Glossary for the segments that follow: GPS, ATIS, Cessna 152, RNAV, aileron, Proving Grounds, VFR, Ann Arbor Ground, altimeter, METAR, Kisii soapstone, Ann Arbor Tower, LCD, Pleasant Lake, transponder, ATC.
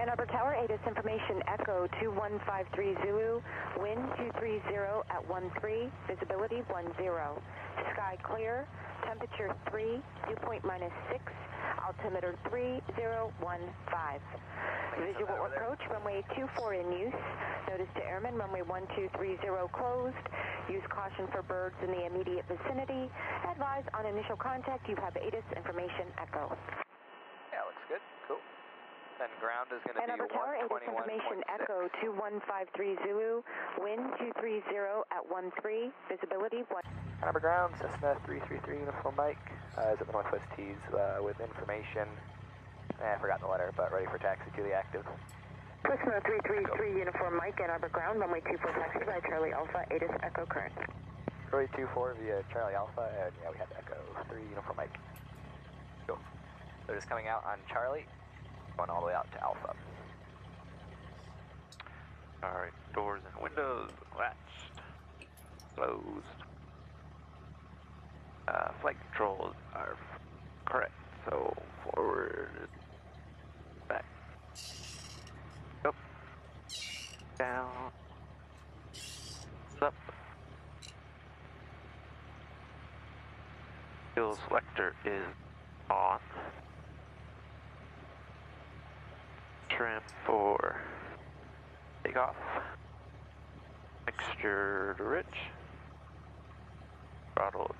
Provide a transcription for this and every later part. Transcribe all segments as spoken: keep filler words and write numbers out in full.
Ann Arbor Tower, A T I S information, echo two one five three Zulu, wind two three zero at one three, visibility one zero. Sky clear, temperature three, dew point minus six, altimeter three zero one five. Visual approach, runway two four in use. Notice to airmen, runway one two three zero closed. Use caution for birds in the immediate vicinity. Advise on initial contact, you have A T I S information, echo. Yeah, looks good. Cool. And ground is going to be one twenty-one point six. Ann Arbor Tower, A T I S information, echo two one five three Zulu, wind two three zero at one three, visibility one. Ann Arbor Ground, Cessna three three three Uniform Mike, uh, is at the Northwest Tees uh, with information. Eh, I forgot the letter, but ready for taxi to the active. Cessna three three three Uniform Mike, Ann Arbor Ground, runway two four taxi by Charlie Alpha, A T I S echo current. Runway two four via Charlie Alpha, and yeah, we have echo three Uniform Mike. Cool. They're just coming out on Charlie. Going all the way out to Alpha. Alright, doors and windows latched, closed. Uh, flight controls are correct, so forward, back, up, down, up. Fuel selector is on. Trim for takeoff. Mixture to rich. Throttle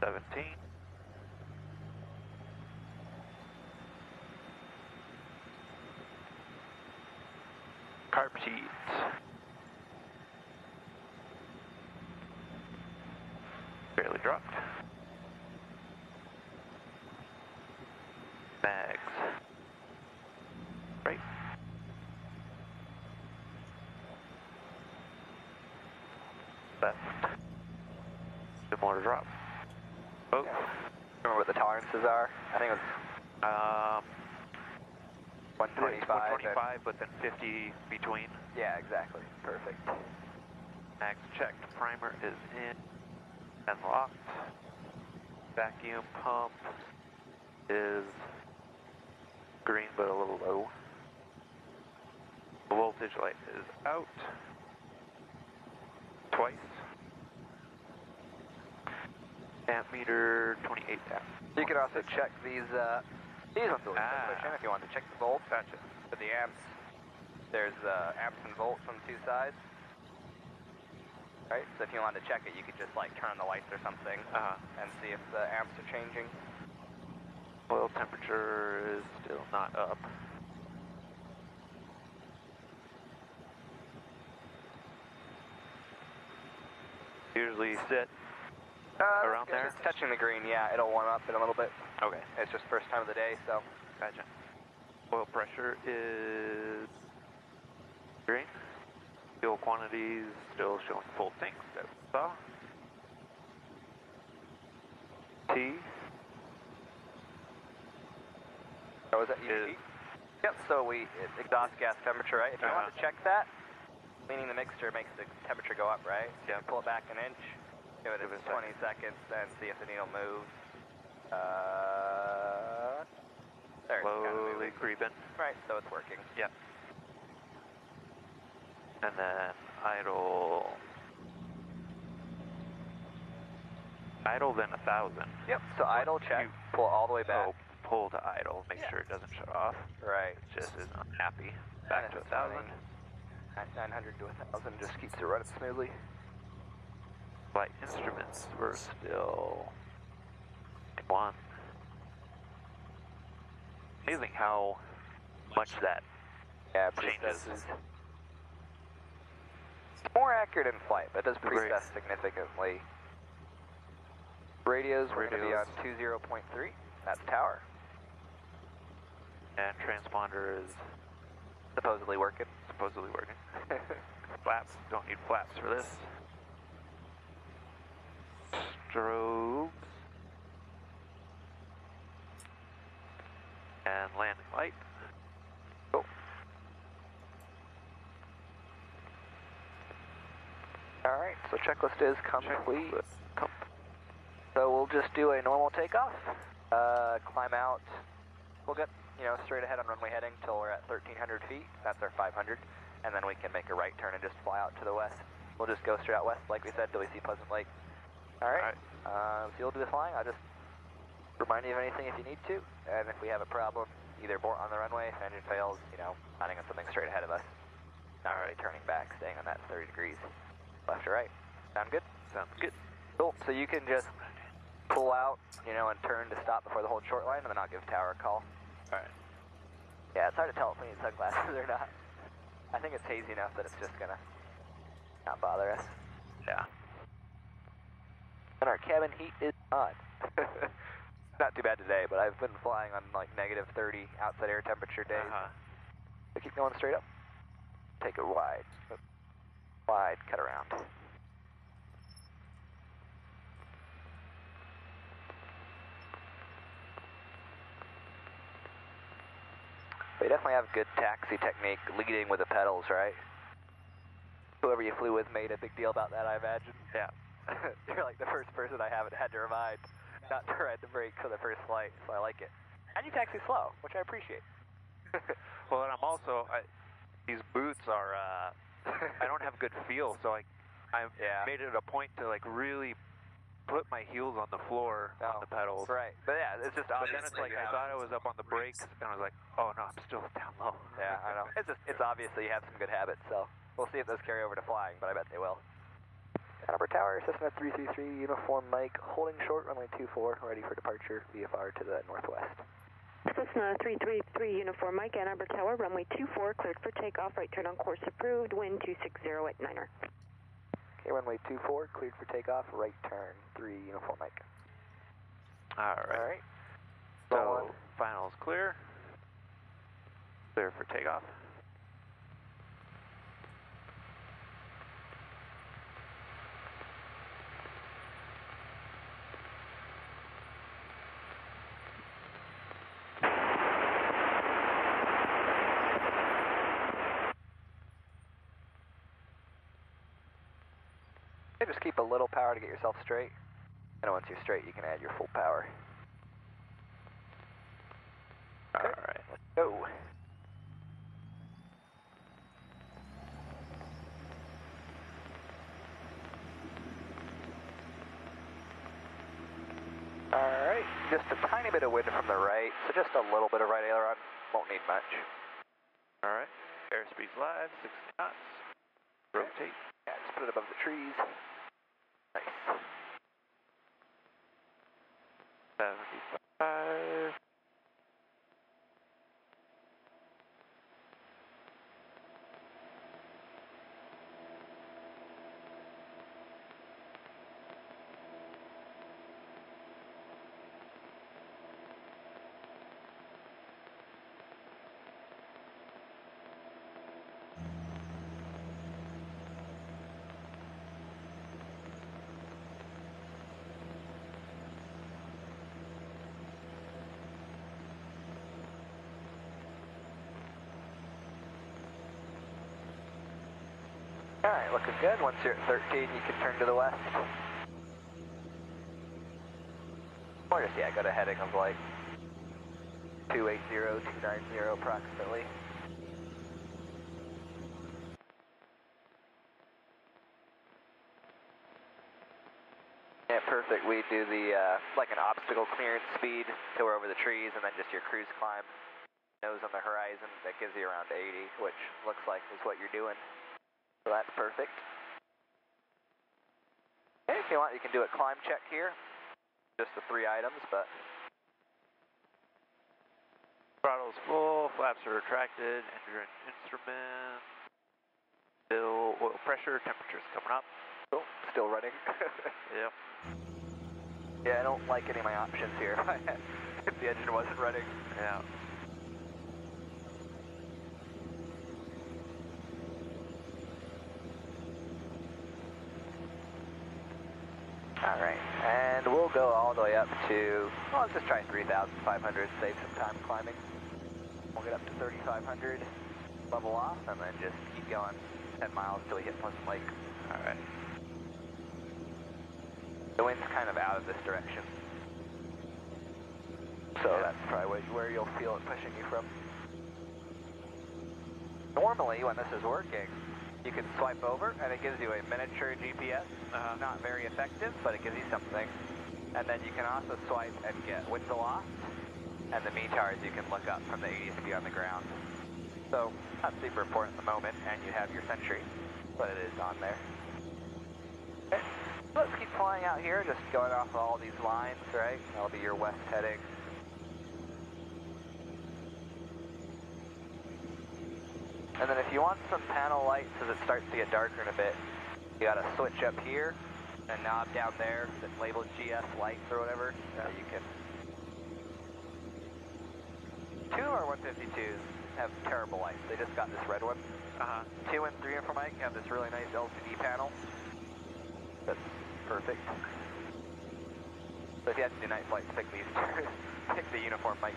seventeen. Carb seats. Barely dropped. Mags. Right. Left. Similar drop. Oh. Yeah. Remember what the tolerances are? I think it was um one twenty-five. one twenty-five, but then fifty between. Yeah, exactly. Perfect. Max checked. Primer is in and locked. Vacuum pump is green, but a little low. The voltage light is out twice. Ammeter twenty-eight amp. You can also check these uh, these ones ah. if you want to check the volts. Gotcha. For the amps, there's uh, amps and volts on two sides. Right. So if you want to check it, you could just like turn on the lights or something uh-huh. and see if the amps are changing. Oil temperature is still not up. Usually sit uh, around there. It's touching the green, yeah. It'll warm up in a little bit. Okay. It's just first time of the day, so. Gotcha. Oil pressure is green. Fuel quantities still showing full tanks that we saw. T. Oh, is that U G? Yep. So we exhaust gas temperature, right? If you uh-huh. want to check that. Cleaning the mixture makes the temperature go up, right? Yeah. Pull it back an inch, give it, give it twenty second. seconds, then see if the needle moves. Uh, there Slowly it's kind of creeping. Right, so it's working. Yep. And then idle. Idle then a thousand. Yep, so One, idle check, two. Pull all the way back. Oh, pull to idle, make yeah. sure it doesn't shut off. Right. It just is unhappy. Back to a thousand. At nine hundred to one thousand, just keeps it running smoothly. Flight instruments, we're still one. Amazing how much that yeah, changes. Is. It's more accurate in flight, but it does precess significantly. Radios, we're going to be on two zero point three, that's tower. And transponder is supposedly working. Supposedly working. Flaps, don't need flaps for this. Strobes. And landing light. Cool. Alright, so checklist is complete. Checklist. Com so we'll just do a normal takeoff. Uh, climb out. We'll get you know, straight ahead on runway heading till we're at thirteen hundred feet. That's our five hundred. And then we can make a right turn and just fly out to the west. We'll just go straight out west, like we said, till we see Pleasant Lake. All right. All right. Uh, so you'll do the flying. I'll just remind you of anything if you need to. And if we have a problem, either abort on the runway, if engine fails, you know, landing on something straight ahead of us. Not really turning back, staying on that thirty degrees, left or right. Sound good? Sounds good. Cool. So you can just pull out, you know, and turn to stop before the whole short line, and then I'll give tower a call. All right. Yeah, it's hard to tell if we need sunglasses or not. I think it's hazy enough that it's just gonna not bother us. Yeah. And our cabin heat is on. Not too bad today, but I've been flying on like negative thirty outside air temperature days. Uh-huh. So keep going straight up. Take it wide. Wide, cut around. They definitely have good taxi technique, leading with the pedals, right? Whoever you flew with made a big deal about that, I imagine. Yeah. You're like the first person I haven't had to remind not to ride the brakes on the first flight, so I like it. And you taxi slow, which I appreciate. Well, and I'm also, I, these boots are, uh, I don't have good feel, so I, I've yeah. made it a point to like really put my heels on the floor oh, on the pedals. Right. But yeah, it's just, but then it's like, like I thought I was up on the brakes, and I was like, oh no, I'm still down low. Yeah, I know. It's just, it's obvious that you have some good habits, so we'll see if those carry over to flying, but I bet they will. Ann Arbor Tower, Cessna three three three, uniform Mike, holding short, runway two four, ready for departure, V F R to the northwest. Cessna three three three, uniform Mike, Ann Arbor Tower, runway two four, cleared for takeoff, right turn on course approved, wind two sixty at niner. Okay, runway two four, cleared for takeoff, right turn, three, uniform Mike. All right. All right. So, final's clear. Clear for takeoff. Just keep a little power to get yourself straight, and once you're straight, you can add your full power. All okay. right, let's go. All right, just a tiny bit of wind from the right, so just a little bit of right aileron, won't need much. All right, airspeed's live, six knots, rotate. Okay. Yeah, just put it above the trees. Nice. seventy-five. All right, looking good. Once you're at thirteen, you can turn to the west. Or just, yeah, got a heading of like two eighty, two ninety approximately. Yeah, perfect. We do the, uh, like an obstacle clearance speed till we're over the trees, and then just your cruise climb. Nose on the horizon, that gives you around eighty, which looks like is what you're doing. So that's perfect. Okay, if you want, you can do a climb check here. Just the three items, but... Throttle's full, flaps are retracted, engine instrument, still oil pressure, temperature's coming up. Oh, still running. Yep. Yeah, I don't like any of my options here. If the engine wasn't running. Yeah. All right, and we'll go all the way up to, well, let's just try three thousand five hundred, save some time climbing. We'll get up to thirty-five hundred, level off, and then just keep going ten miles till we hit Pleasant Lake. All right. The wind's kind of out of this direction. So yeah, That's probably where you'll feel it pushing you from. Normally, when this is working, you can swipe over and it gives you a miniature G P S. Uh-huh. Not very effective, but it gives you something. And then you can also swipe and get with the loft and the METARs you can look up from the A T C on the ground. So, not super important at the moment, and you have your sentry, but it is on there. Okay. Let's keep flying out here, just going off all these lines, right? That'll be your west heading. And then if you want some panel lights as it starts to get darker in a bit, you gotta switch up here, and knob down there that's labeled G S lights or whatever, yeah. So you can... Two of our one fifty-twos have terrible lights. They just got this red one. Uh-huh. Two and three and four Mike have this really nice L C D panel. That's perfect. So if you have to do night flights, pick these two. Pick the uniform mics.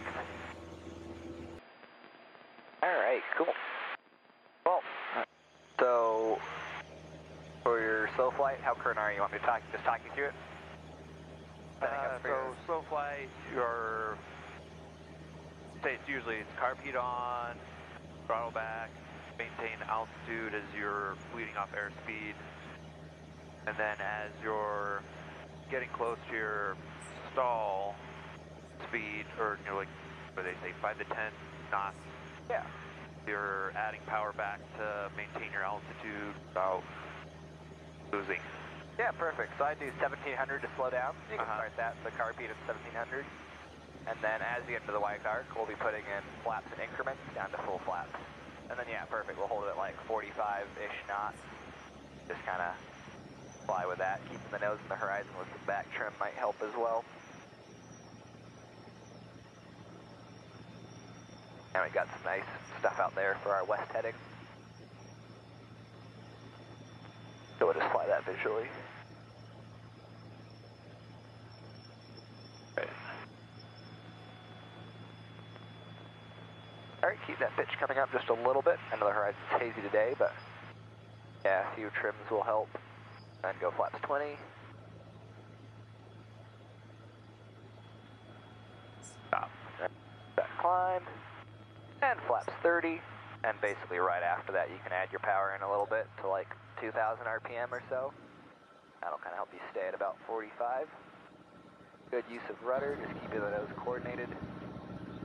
Alright, cool. Well, so for your slow flight, how current are you? Want me to talk, just talk you through it? Uh, so your... slow flight, your... Say it's usually it's carpeet on, throttle back, maintain altitude as you're bleeding off airspeed, and then as you're getting close to your stall speed, or you know, like what they say, five to ten knots. Yeah. You're adding power back to maintain your altitude without losing. Yeah, perfect. So I do seventeen hundred to slow down. You can uh-huh. start that. The carpeet at seventeen hundred. And then as you get into the wide arc, we'll be putting in flaps and increments down to full flaps. And then, yeah, perfect. We'll hold it at like forty-five-ish knots. Just kind of fly with that. Keeping the nose in the horizon with the back trim might help as well. And we've got some nice stuff out there for our west heading. So we'll just fly that visually. All right, keep that pitch coming up just a little bit. I know the horizon's hazy today, but yeah, a few trims will help. And go flaps twenty. Stop. That climb. And flaps thirty. And basically right after that, you can add your power in a little bit to like two thousand R P M or so. That'll kind of help you stay at about forty-five. Good use of rudder, just keeping the nose coordinated.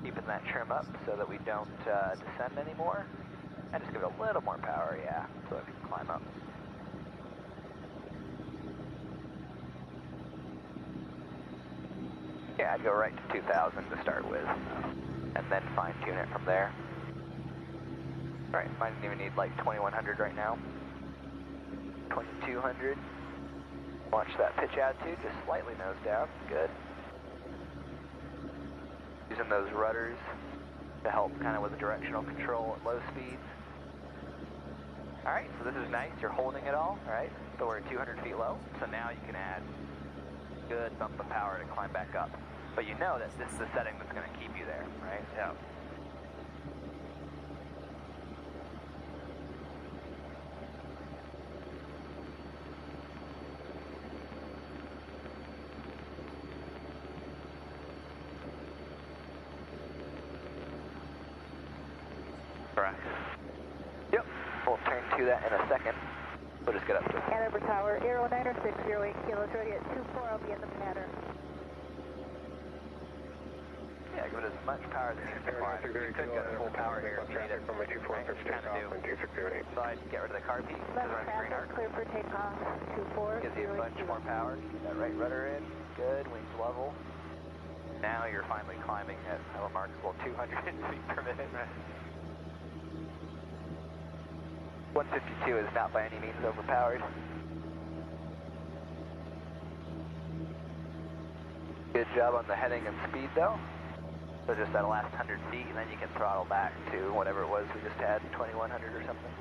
Keeping that trim up so that we don't uh, descend anymore. And just give it a little more power, yeah, so it can climb up. Yeah, I'd go right to two thousand to start with, and then fine tune it from there. Alright, I didn't even need like twenty-one hundred right now. twenty-two hundred. Watch that pitch attitude, just slightly nose down, good. Using those rudders to help kind of with the directional control at low speeds. All right, so this is nice. You're holding it all, all right? So we're at two hundred feet low. So now you can add good bump of power to climb back up. But you know that this is the setting that's going to keep you there, right? Yeah. Correct. Yep. We'll turn to that in a second. We'll just get up to it. Ann Arbor Tower, aero nine six zero eight kilo, ready at two four, I'll be in the pattern. Yeah, give it as much power as you can. You could get the full power here if you need it. So I'd get rid of the carpet. Left clear for takeoff, two four. Gives you a bunch more power. Keep that right rudder in. Good, wings level. Now you're finally climbing at a remarkable two hundred feet per minute. one fifty-two is not by any means overpowered. Good job on the heading and speed though. So just that last one hundred feet and then you can throttle back to whatever it was we just had, twenty-one hundred or something.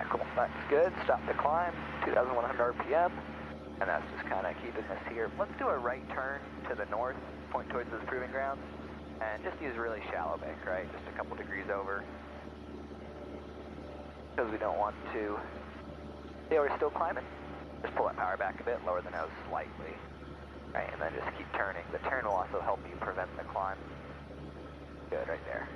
tackle. That's good. Stop the climb, two thousand one hundred R P M. And that's just kind of keeping us here. Let's do a right turn to the north, point towards those proving grounds, and just use a really shallow bank, right? Just a couple degrees over. Because we don't want to. Yeah, we're still climbing. Just pull that power back a bit, lower the nose slightly. Right, and then just keep turning. The turn will also help you prevent the climb. Good, right there.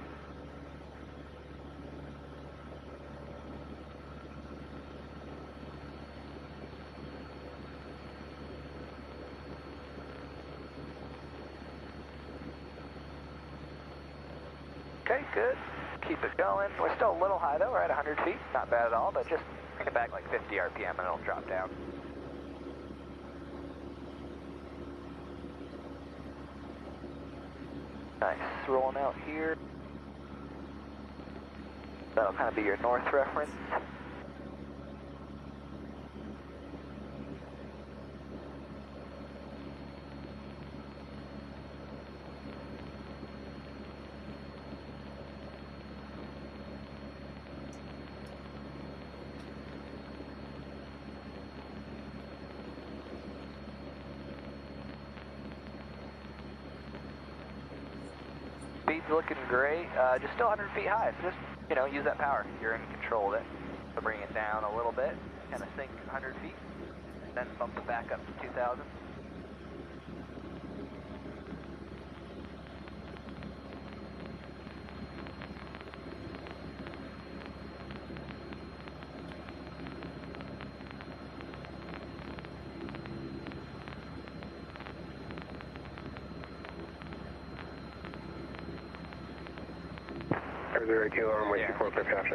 Okay, good. Keep it going. We're still a little high though, we're at one hundred feet. Not bad at all, but just bring it back like fifty R P M and it'll drop down. Nice, rolling out here. That'll kind of be your north reference. Looking great, uh, just still one hundred feet high, so just, you know, use that power, you're in control of it, so bring it down a little bit, kind of sink one hundred feet, and then bump it back up to two thousand.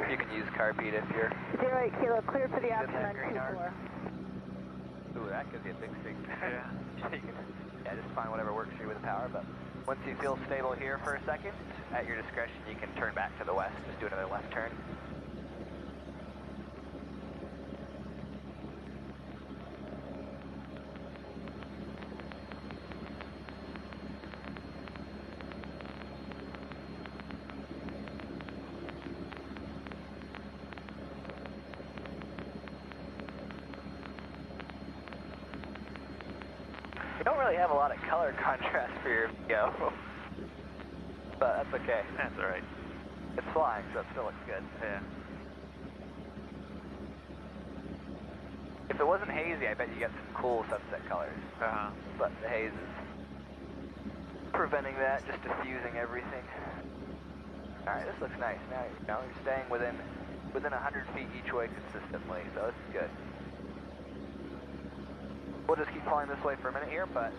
You can use carpeed if you're... zero eight kilo, clear for the option on two four. Ooh, that gives you a big signal. Yeah. Yeah, just find whatever works for you with the power, but once you feel stable here for a second, at your discretion, you can turn back to the west. Just do another left turn. Have a lot of color contrast for your video, but that's okay. That's all right. It's flying, so it still looks good. Yeah. If it wasn't hazy, I bet you get some cool sunset colors. Uh huh. But the haze is preventing that, just diffusing everything. All right, this looks nice. Now you're, now you're staying within within one hundred feet each way consistently, so this is good. We'll just keep flying this way for a minute here, but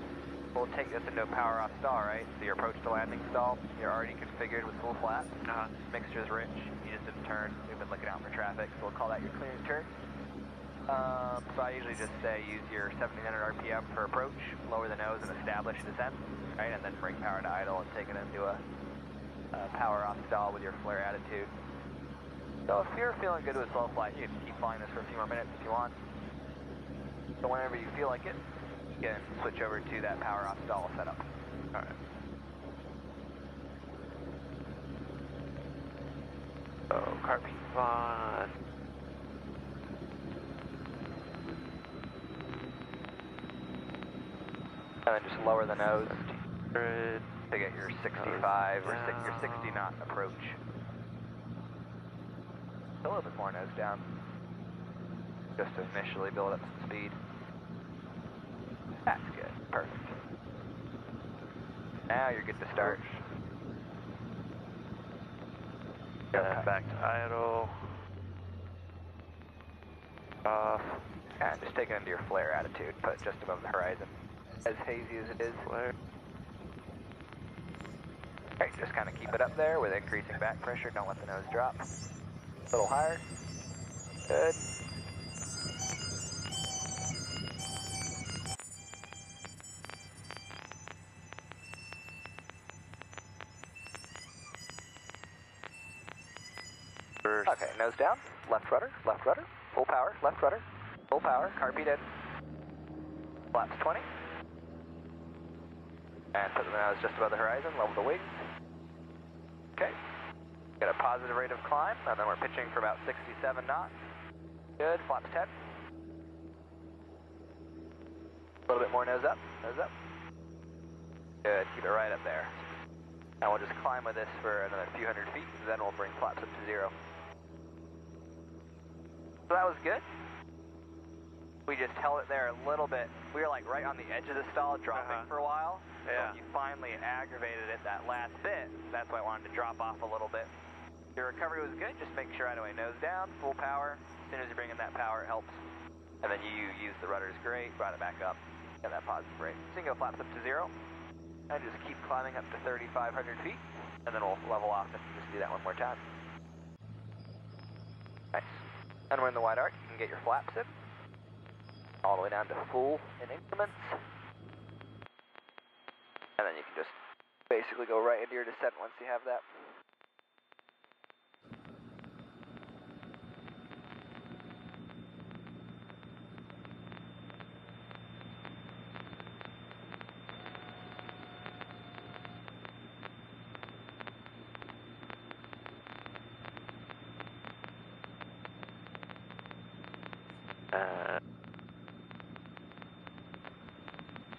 we'll take this into a power-off stall, right? So your approach to landing stall, you're already configured with full flaps. Uh-huh. Mixture's rich. You just didn't turn. We've been looking out for traffic, so we'll call that your clearing turn. Um, so I usually just say use your seventeen hundred R P M for approach, lower the nose and establish descent, right? And then bring power to idle and take it into a, a power-off stall with your flare attitude. So if you're feeling good with slow flight, you can keep flying this for a few more minutes if you want. So whenever you feel like it, you can switch over to that power off stall setup. All right. So, carpet fun. And then just lower the nose to get your sixty-five or six, your sixty knot approach. A little bit more nose down. Just to initially build up some speed. That's good. Perfect. Now you're good to start. Got that back to idle. Uh, and just take it into your flare attitude, put it just above the horizon. As hazy as it is. Flare. Alright, just kind of keep it up there with increasing back pressure. Don't let the nose drop. A little higher. Good. Okay, nose down, left rudder, left rudder, full power, left rudder, full power, carpet in, flaps twenty, and put the nose just above the horizon, level the wings. Okay, got a positive rate of climb, and then we're pitching for about sixty-seven knots, Good, flaps ten. A little bit more nose up, nose up. Good, keep it right up there. And we'll just climb with this for another few hundred feet, and then we'll bring flaps up to zero. So that was good. We just held it there a little bit. We were like right on the edge of the stall, dropping uh-huh. for a while. Yeah. So you finally aggravated it that last bit. That's why I wanted to drop off a little bit. Your recovery was good. Just make sure right away, nose down, full power. As soon as you bring in that power, it helps. And then you use the rudders great, brought it back up. Got that positive rate. Single flaps up to zero. And just keep climbing up to thirty-five hundred feet. And then we'll level off and just do that one more time. Nice. And we're in the wide arc. You can get your flaps in. All the way down to full in increments. And then you can just basically go right into your descent once you have that.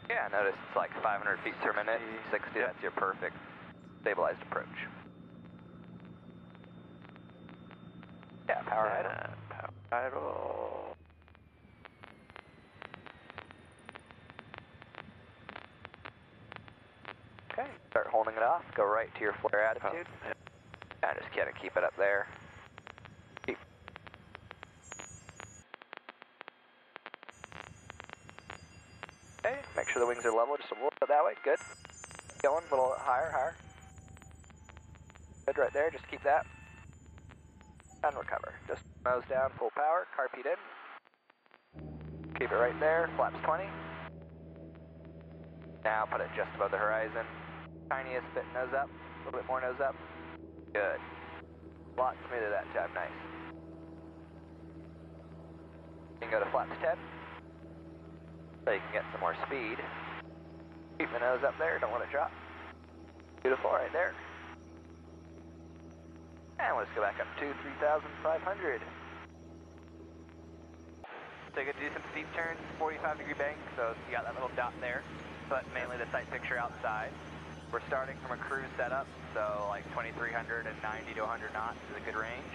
Yeah, notice it's like five hundred feet per minute, sixty, yep. That's your perfect stabilized approach. Yeah, power yeah, idle. Power idle. Okay, start holding it off, go right to your flare attitude. Oh, yeah. Yeah, just kind of keep it up there. Make sure the wings are level, just a little bit that way, good. Going, a little higher, higher. Good right there, just keep that. And recover. Just nose down, full power, carpet in. Keep it right there, flaps twenty. Now put it just above the horizon. Tiniest bit nose up, a little bit more nose up. Good. A lot smoother that time, nice. You can go to flaps ten. So you can get some more speed. Keep the nose up there, don't want to drop. Beautiful, right there. And let's go back up to three thousand five hundred. So you get to do some steep turns, forty-five degree bank, so you got that little dot there, but mainly the sight picture outside. We're starting from a cruise setup, so like twenty-three hundred and ninety to one hundred knots is a good range.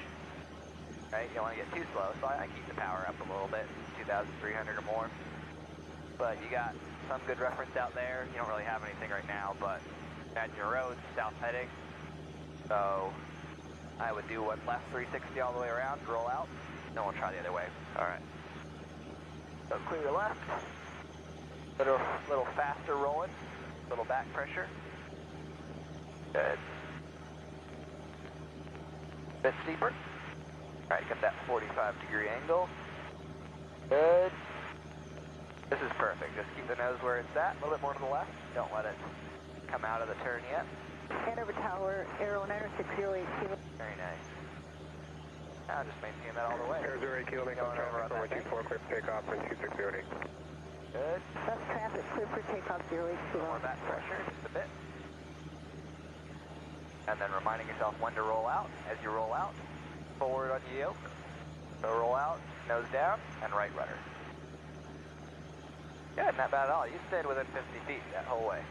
Right, you don't want to get too slow, so I keep the power up a little bit, two thousand three hundred or more. But you got some good reference out there. You don't really have anything right now, but at your roads, south heading. So I would do one left three sixty all the way around, roll out, then we'll try the other way. All right. So clear your left. Little, little faster rolling, little back pressure. Good. Bit steeper. All right, get that forty-five degree angle. Good. This is perfect. Just keep the nose where it's at, a little bit more to the left. Don't let it come out of the turn yet. Ann Arbor Tower, aero nine six zero eight kilo. Very nice. Now just maintain that all the way. Aero zero eight kilo, make on over on one two four, clear for takeoff, and two six zero eight. Good. Left traffic, clear for takeoff, zero eight kilo. More back pressure, just a bit. And then reminding yourself when to roll out. As you roll out, forward on your yoke. So roll out, nose down, and right rudder. Good, not bad at all. You stayed within fifty feet that whole way.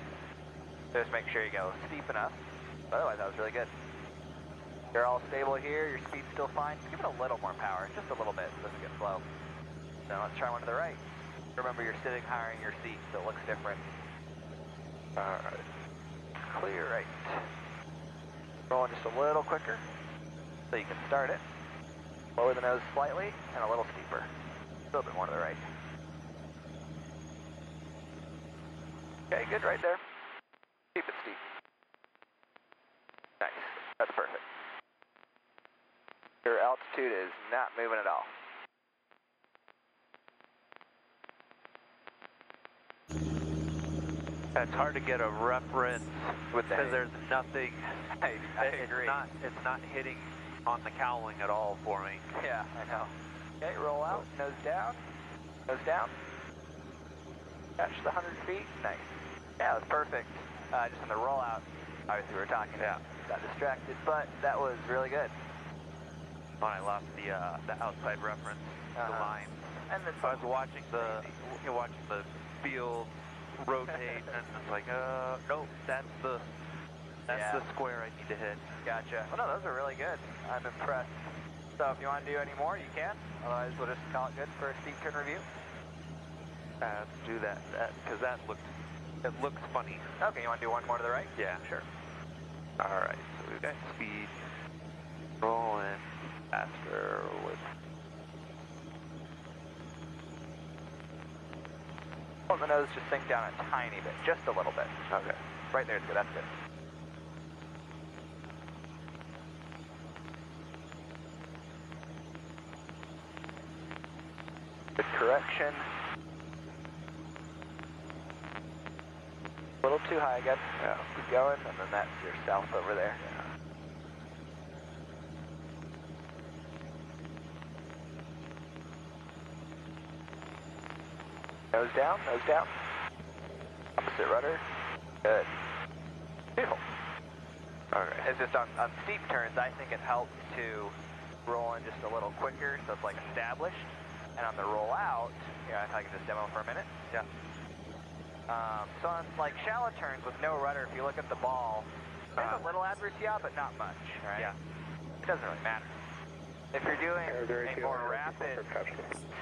So just make sure you go steep enough. But otherwise, that was really good. You're all stable here. Your speed's still fine. Give it a little more power. Just a little bit so it doesn't get slow. Now let's try one to the right. Remember, you're sitting higher in your seat, so it looks different. All right. Clear right. Rolling just a little quicker so you can start it. Lower the nose slightly and a little steeper. A little bit more to the right. Okay, good right there. Keep it steep. Nice, that's perfect. Your altitude is not moving at all. It's hard to get a reference with that because there's nothing. I, I it's agree. Not, it's not hitting on the cowling at all for me. Yeah, I know. Okay, roll out, nose down, nose down. Catch the one hundred feet, nice. Yeah, that was perfect. Uh, just on the rollout, obviously we were talking about, got distracted, but that was really good. When I lost the, uh, the outside reference. uh-huh. the line. And then so I was watching the, you know, watching the field rotate, and it's like, uh, nope, that's the, that's yeah. the square I need to hit. Gotcha. Well, no, those are really good. I'm impressed. So if you want to do any more, you can. Otherwise, we'll just call it good for a steep turn review. Uh, let's do that, because that, that looked, it looks funny. Okay, you want to do one more to the right? Yeah, sure. All right, so we've got speed rolling faster with. Well, the nose just sink down a tiny bit, just a little bit. Okay. Right there, it's good, that's good. Good correction. A little too high again. Yeah. Keep going, and then that's your south over there. Yeah. Nose down, nose down. Opposite rudder. Good. Beautiful. Alright. It's just on, on steep turns, I think it helps to roll in just a little quicker, so it's like established. And on the roll out, yeah, if I can just demo for a minute. Yeah. Um, so on like shallow turns with no rudder, if you look at the ball, there's uh, a little adverse, yeah, but not much, right? Yeah. It doesn't really matter. If you're doing a more rapid,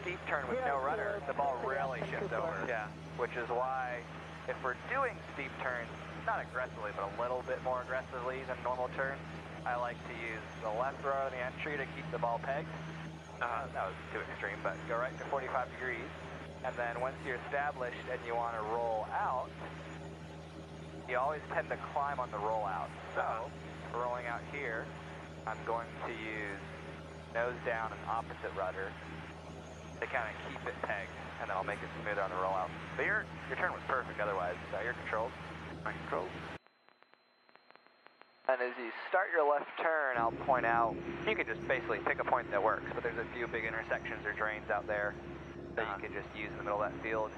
steep turn with no rudder, the ball rarely shifts over. Yeah. Which is why, if we're doing steep turns, not aggressively, but a little bit more aggressively than normal turns, I like to use the left row of the entry to keep the ball pegged. Uh, that was too extreme, but go right to forty-five degrees. And then once you're established and you want to roll out, you always tend to climb on the roll out. So, rolling out here, I'm going to use nose down and opposite rudder to kind of keep it pegged, and then I'll make it smoother on the rollout. But your, your turn was perfect otherwise, so you're controlled. I'm controlled. And as you start your left turn, I'll point out, you can just basically pick a point that works, but there's a few big intersections or drains out there that you can just use in the middle of that field.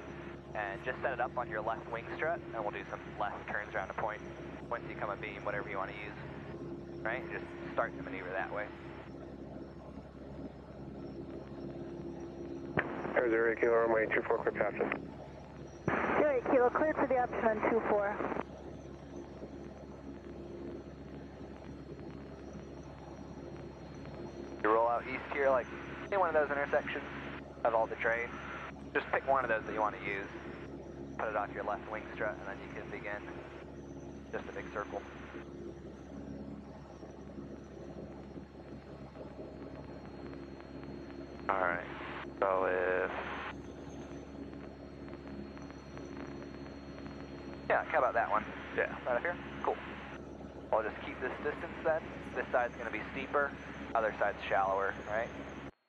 And just set it up on your left wing strut, and we'll do some left turns around a point. Once you come a beam, whatever you want to use, right? Just start the maneuver that way. Zero eight kilo runway two four, clear for option. Zero eight kilo, clear for the option on two four. You roll out east here, like any one of those intersections of all the trains. Just pick one of those that you want to use. Put it off your left wing strut, and then you can begin just a big circle. All right. So if, yeah, how about that one? Yeah. Right up here? Cool. I'll just keep this distance then. This side's going to be steeper, other side's shallower, right?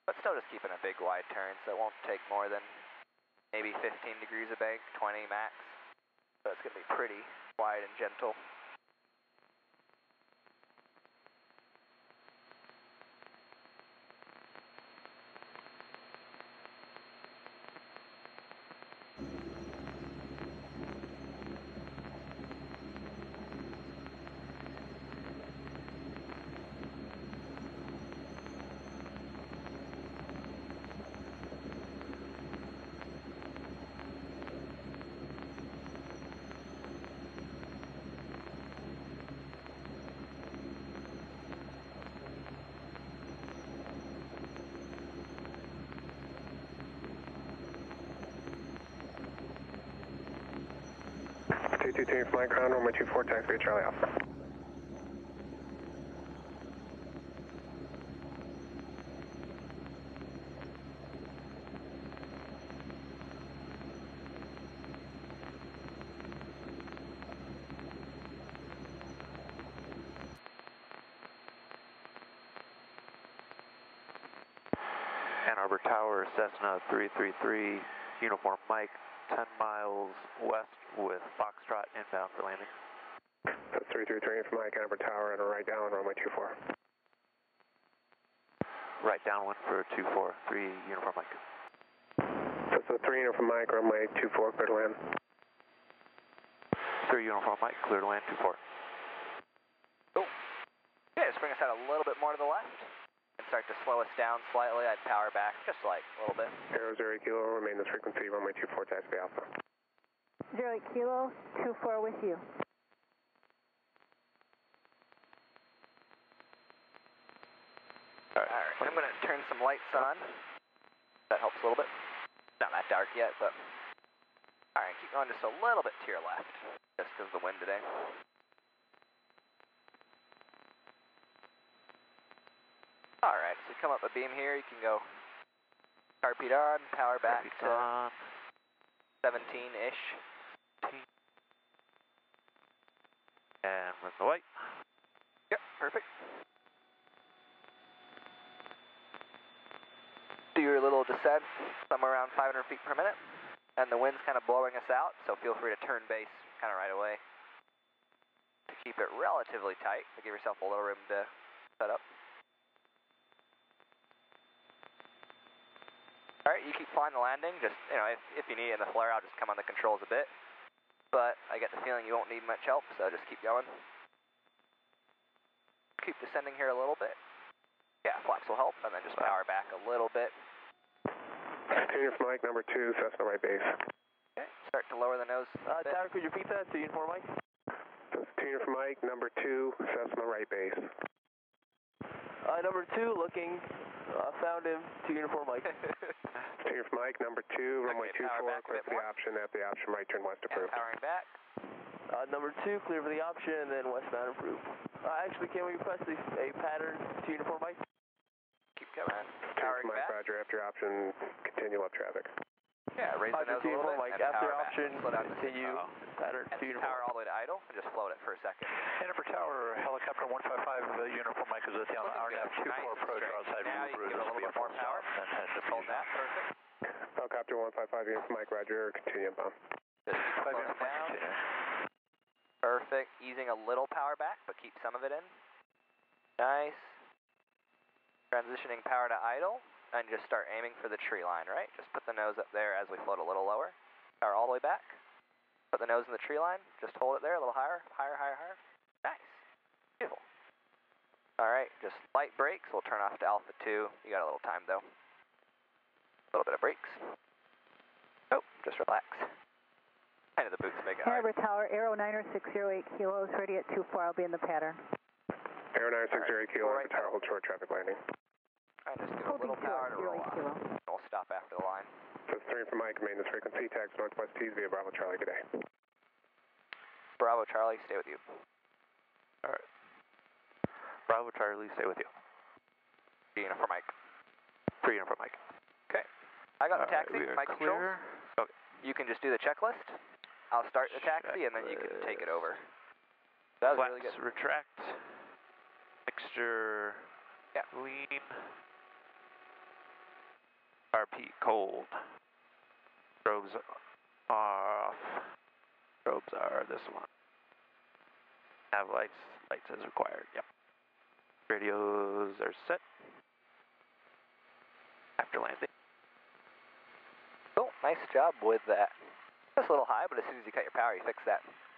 But still just keeping a big wide turn, so it won't take more than maybe fifteen degrees of bank, twenty max. So it's going to be pretty wide and gentle. two two two, flying ground, runway two four, taxi Charlie Alpha. Ann Arbor Tower, Cessna three three three, uniform Mike. ten miles west with Foxtrot inbound for landing. That's three three three from Mike, Ann Arbor Tower, and a right down runway two four. Right downwind for two four, three uniform Mike. That's a three uniform Mike, runway two four, clear to land. three uniform Mike, clear to land two four. Cool. Okay, let's bring us out a little bit more to the left. And start to slow us down slightly, I'd power back just like a little bit. Aero zero kilo, remain this frequency, runway two four, taxi alpha. Zero kilo, two four with you. All right. All right. I'm going to turn some lights on. That helps a little bit. Not that dark yet, but... All right, keep going just a little bit to your left, just because of the wind today. All right, so come up a beam here. You can go carpet on, power back carpet to on. seventeen-ish. And with the light. Yep, perfect. Do your little descent, somewhere around five hundred feet per minute. And the wind's kind of blowing us out, so feel free to turn base kind of right away to keep it relatively tight, to give yourself a little room to set up. All right, you keep flying the landing. Just, you know, if, if you need it in the flare, I'll just come on the controls a bit. But I get the feeling you won't need much help, so just keep going. Keep descending here a little bit. Yeah, flaps will help, and then just power back a little bit. Continue from Mike number two, Cessna right base. Okay, start to lower the nose. Uh, Tower, could you repeat that to inform Mike? Continue from Mike number two, Cessna right base. Uh, number two, looking. I found him to uniform Mike. To uniform Mike, number two, runway okay, two four, clear for the option, at the option, right turn west approved. And powering back. Uh, number two, clear for the option, and then westbound approved. Uh, actually, can we request a, a pattern to uniform Mike? Keep coming. Powering Mike, back. Roger, after option, continue up traffic. Yeah, raise the nose a little bit, Mike, and after power option, back. Continue, uh -oh. pattern to uniform. Power all the way to idle, and just float it for a second. Ann Arbor Tower, helicopter one five five, uh, uniform Mike is with you on the R N A V two four approach outside. Helicopter one five five, units Mike, Roger, continue bomb. Perfect, easing a little power back, but keep some of it in. Nice. Transitioning power to idle, and just start aiming for the tree line, right? Just put the nose up there as we float a little lower. Power all the way back. Put the nose in the tree line, just hold it there a little higher, higher, higher, higher. Nice. Beautiful. All right, just light brakes. We'll turn off to Alpha two. You got a little time, though. A little bit of brakes. Oh, just relax. Kind of the boots make it hard. Ann Arbor Tower, Aero niner six zero eight kilos, ready at two four. I'll be in the pattern. Aero niner six zero eight kilos, right, tower, hold short traffic landing. All right, just give a little power to roll off. We'll stop after the line. So it's three for Mike, maintenance frequency, tax northwest T's via Bravo Charlie today. Bravo Charlie, stay with you. All right. Bravo Charlie, stay with you. Three uniform Mike. Three uniform Mike. Okay. I got the taxi, right, my controls. Okay. You can just do the checklist. I'll start the taxi, checklist. And then you can take it over. That was Flaps, really good. Retract. Mixture. Yeah. Lean. R P cold. Probes off. Probes are this one. Nav lights. Lights as required. Yep. Radios are set. After landing. Oh, nice job with that. Just a little high, but as soon as you cut your power, you fix that.